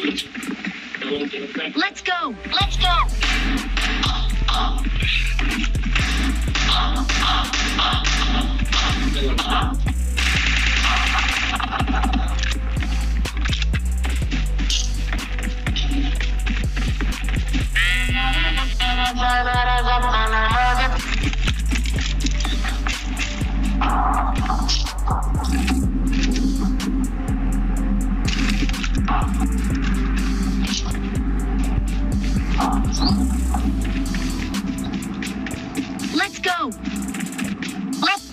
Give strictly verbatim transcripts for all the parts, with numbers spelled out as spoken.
Let's go! Let's go! Let's go. Let's.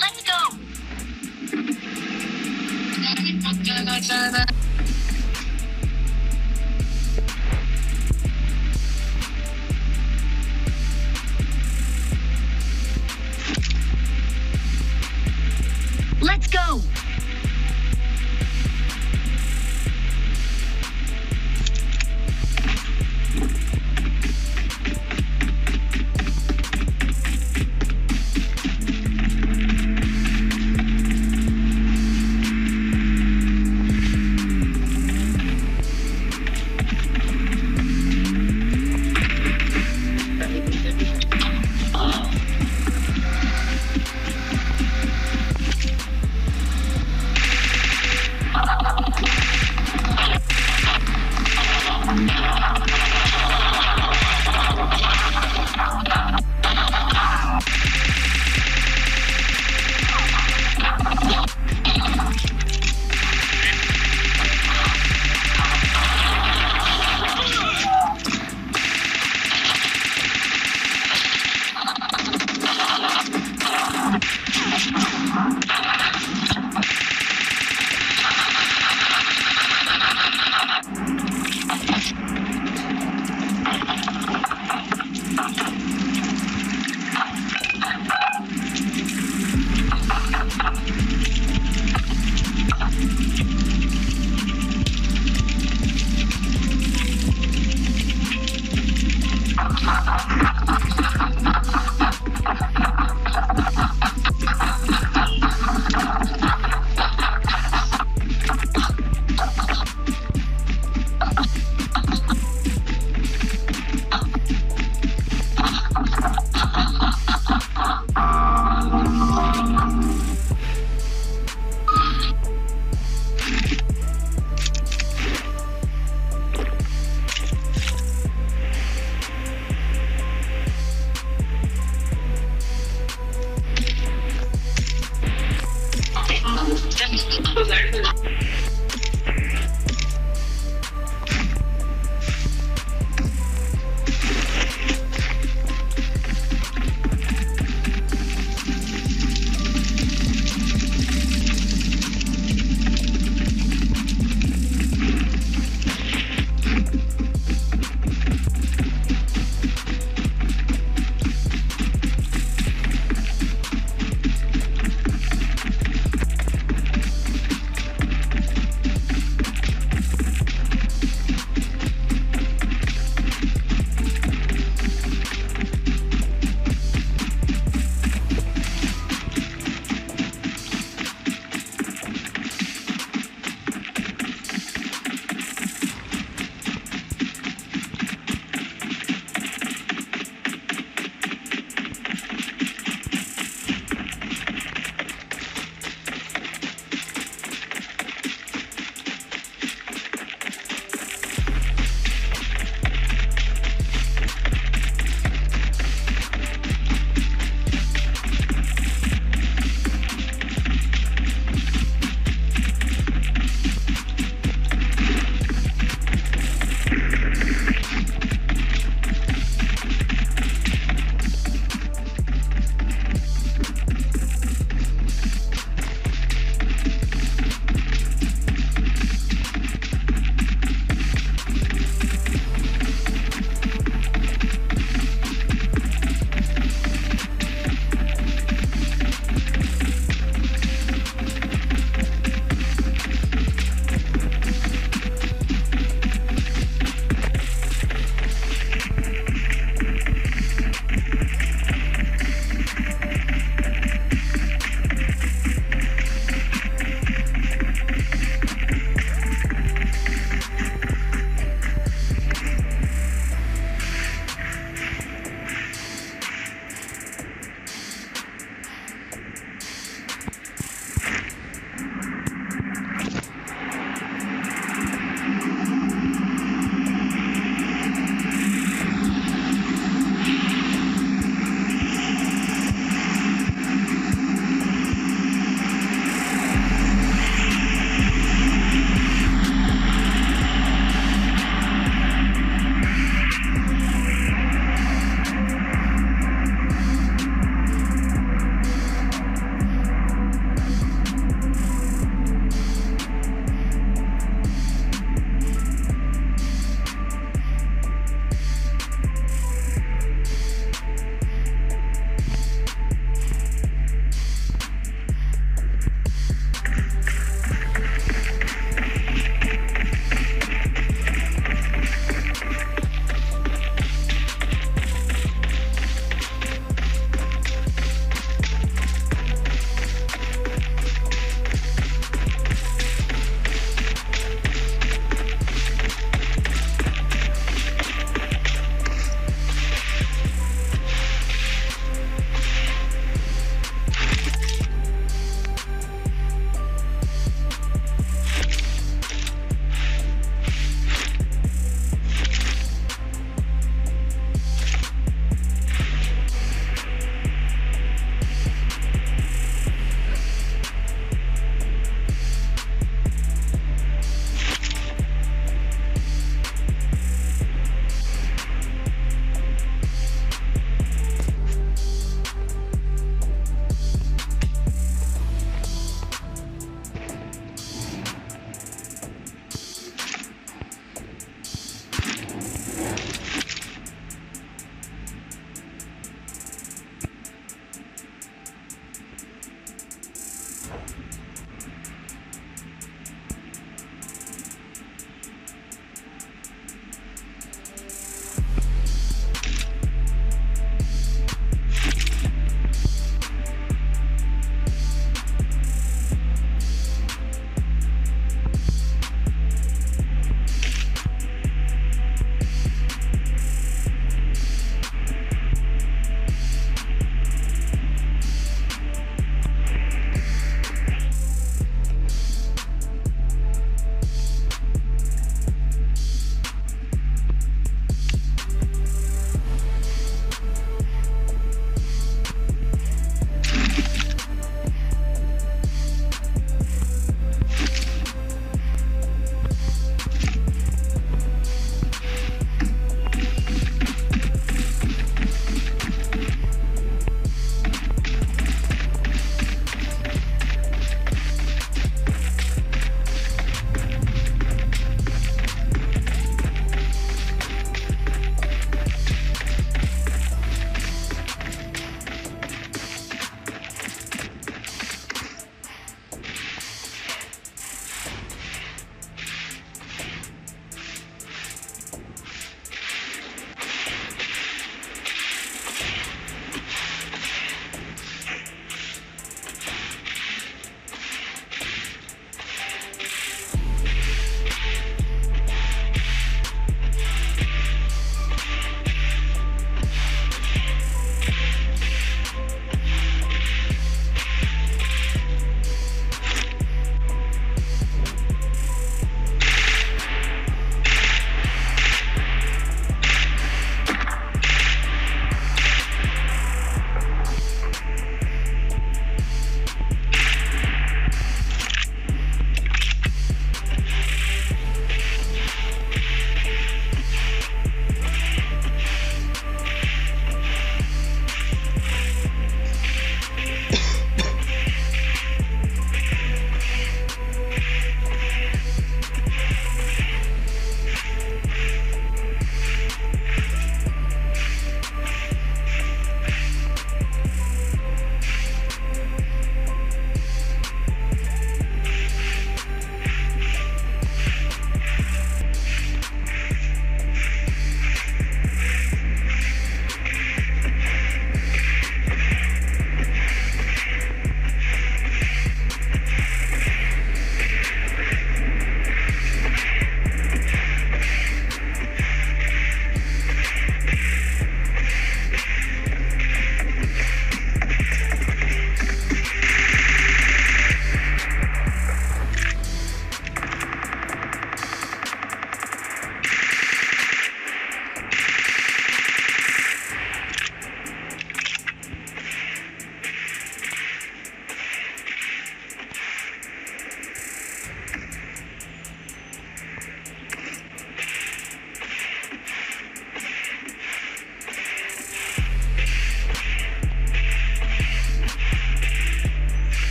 Let's go. Let's go.